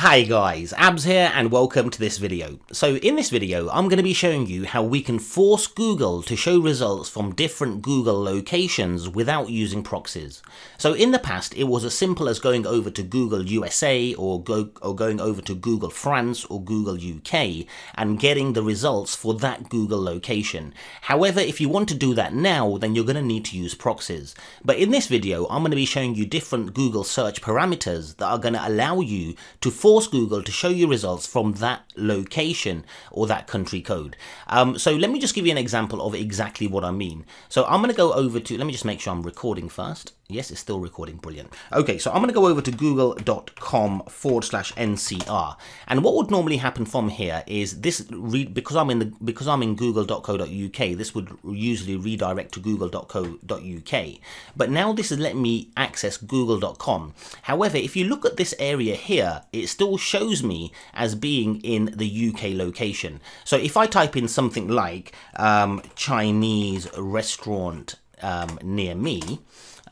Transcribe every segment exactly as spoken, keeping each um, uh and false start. Hi guys, Abs here and welcome to this video. So in this video I'm going to be showing you how we can force Google to show results from different Google locations without using proxies. So in the past it was as simple as going over to Google U S A or, go, or going over to Google France or Google U K and getting the results for that Google location. However, if you want to do that now, then you're going to need to use proxies. But in this video I'm going to be showing you different Google search parameters that are going to allow you to force Force Google to show you results from that location or that country code. Um, so let me just give you an example of exactly what I mean. So I'm going to go over to, let me just make sure I'm recording first. Yes, it's still recording, brilliant. Okay, so I'm going to go over to google.com forward slash NCR. And what would normally happen from here is this, read because I'm in the because I'm in google dot co dot U K, this would usually redirect to google dot co dot U K. But now this is letting me access google dot com. However, if you look at this area here, it still shows me as being in the U K location. So if I type in something like um, Chinese restaurant um, near me,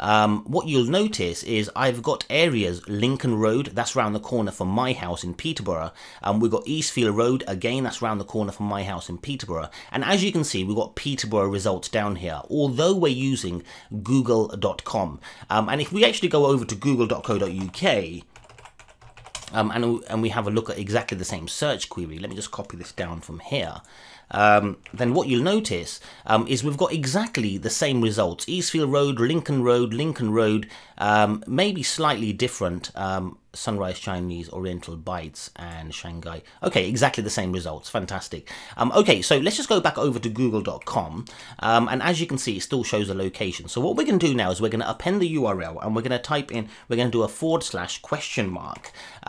Um, what you'll notice is I've got areas, Lincoln Road, that's round the corner from my house in Peterborough, and um, we've got Eastfield Road, again that's round the corner from my house in Peterborough, and as you can see we've got Peterborough results down here, although we're using google dot com. Um, and if we actually go over to google dot co dot U K, um, and, and we have a look at exactly the same search query, let me just copy this down from here. Um, then what you'll notice um, is we've got exactly the same results. Eastfield Road, Lincoln Road, Lincoln Road, um, maybe slightly different, um, Sunrise Chinese, Oriental Bites and Shanghai. Okay, exactly the same results, fantastic. Um, okay, so let's just go back over to google dot com, um, and as you can see it still shows a location. So what we're going to do now is we're going to append the U R L and we're going to type in, we're going to do a forward slash question mark,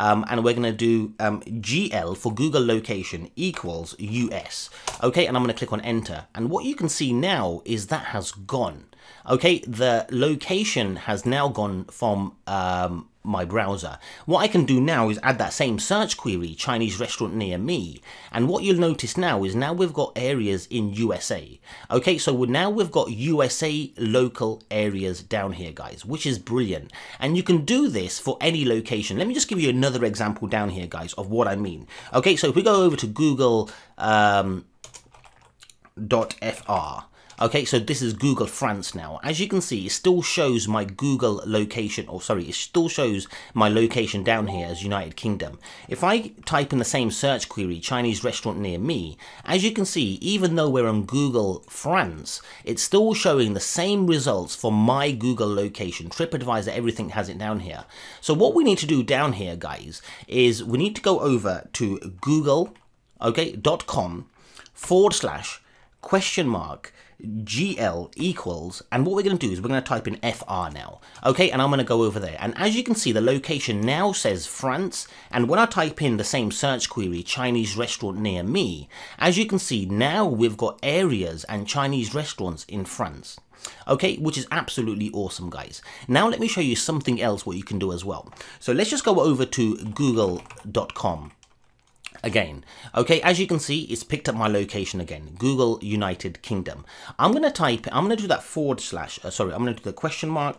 um, and we're going to do um, G L for Google location equals U S. Okay, and I'm going to click on enter, and what you can see now is that has gone. Okay, the location has now gone from um, my browser. What I can do now is add that same search query, Chinese restaurant near me, and what you'll notice now is now we've got areas in U S A. Okay, so we're, now we've got U S A local areas down here, guys, which is brilliant, and you can do this for any location. Let me just give you another example down here, guys, of what I mean. Okay, so if we go over to Google um, .fr. Okay, so this is Google France now. As you can see, it still shows my Google location, or sorry, it still shows my location down here as United Kingdom. If I type in the same search query, Chinese restaurant near me, as you can see, even though we're on Google France, it's still showing the same results for my Google location. TripAdvisor, everything has it down here. So what we need to do down here, guys, is we need to go over to Google, okay, .com forward slash question mark G L equals, and what we're going to do is we're going to type in F R now. Okay, and I'm going to go over there, and as you can see the location now says France, and when I type in the same search query, Chinese restaurant near me, as you can see now we've got areas and Chinese restaurants in France. Okay, which is absolutely awesome, guys. Now let me show you something else what you can do as well. So let's just go over to google dot com again. Okay, as you can see it's picked up my location again, Google United Kingdom. I'm gonna type, I'm gonna do that forward slash uh, sorry I'm gonna do the question mark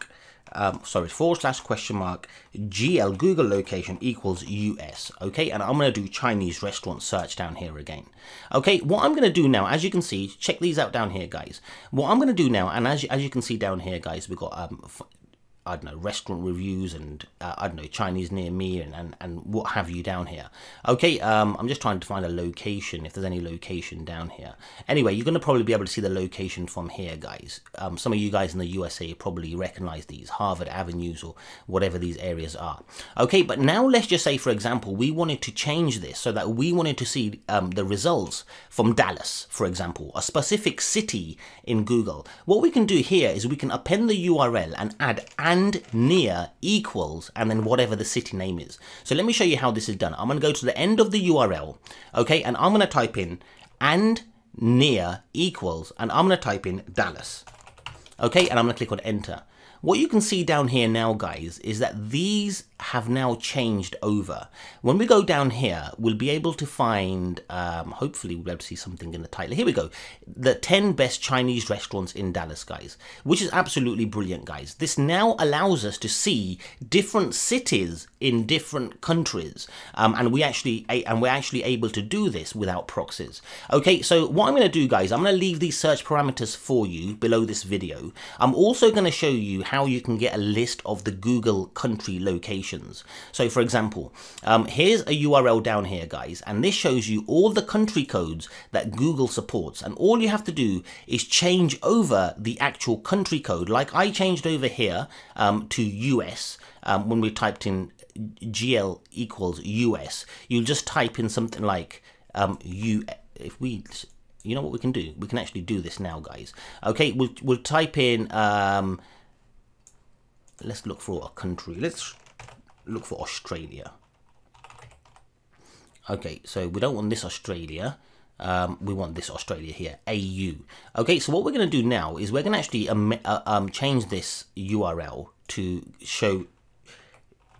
um, sorry forward slash question mark G L Google location equals U S. Okay, and I'm gonna do Chinese restaurant search down here again. Okay, what I'm gonna do now, as you can see, check these out down here, guys. What I'm gonna do now, and as you, as you can see down here, guys, we've got um I don't know, restaurant reviews and uh, I don't know, Chinese near me and, and, and what have you down here. Okay, um, I'm just trying to find a location, if there's any location down here. Anyway, you're going to probably be able to see the location from here, guys. Um, some of you guys in the U S A probably recognize these, Harvard Avenues or whatever these areas are. Okay, but now let's just say, for example, we wanted to change this so that we wanted to see um, the results from Dallas, for example, a specific city in Google. What we can do here is we can append the U R L and add and near equals and then whatever the city name is. So let me show you how this is done. I'm going to go to the end of the U R L, okay, and I'm going to type in and near equals, and I'm going to type in Dallas, okay, and I'm going to click on enter. What you can see down here now, guys, is that these have now changed over. When we go down here, we'll be able to find, um, hopefully we'll be able to see something in the title. Here we go. The ten best Chinese restaurants in Dallas, guys, which is absolutely brilliant, guys. This now allows us to see different cities in different countries, um, and we actually and we're actually able to do this without proxies. Okay, so what I'm going to do, guys, I'm going to leave these search parameters for you below this video. I'm also going to show you how you can get a list of the Google country locations. So, for example, um, here's a U R L down here, guys, and this shows you all the country codes that Google supports, and all you have to do is change over the actual country code. Like I changed over here um, to U S um, when we typed in G L equals U S. You'll just type in something like um, U. If we, you know what we can do? We can actually do this now, guys. Okay, we'll we'll type in. Um, let's look for a country. Let's look for Australia. Okay, so we don't want this Australia. Um, we want this Australia here, A U. Okay, so what we're going to do now is we're going to actually um, uh, um, change this U R L to show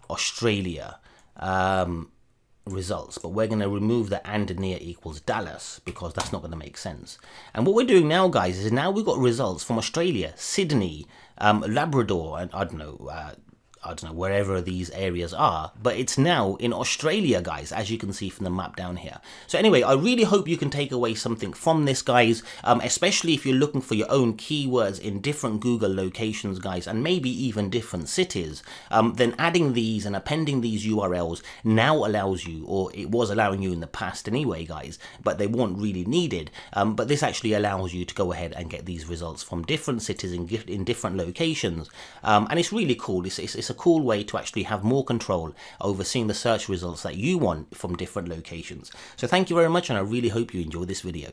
Australia um, results, but we're going to remove the and near equals Dallas because that's not going to make sense. And what we're doing now, guys, is now we've got results from Australia, Sydney, um, Labrador, and I don't know, uh, I don't know, wherever these areas are, but it's now in Australia, guys, as you can see from the map down here. So anyway, I really hope you can take away something from this, guys, um, especially if you're looking for your own keywords in different Google locations, guys, and maybe even different cities. Um, then adding these and appending these U R Ls now allows you, or it was allowing you in the past anyway, guys, but they weren't really needed. Um, but this actually allows you to go ahead and get these results from different cities in, in different locations. Um, and it's really cool. It's, it's, it's a cool way to actually have more control over seeing the search results that you want from different locations. So thank you very much, and I really hope you enjoy this video.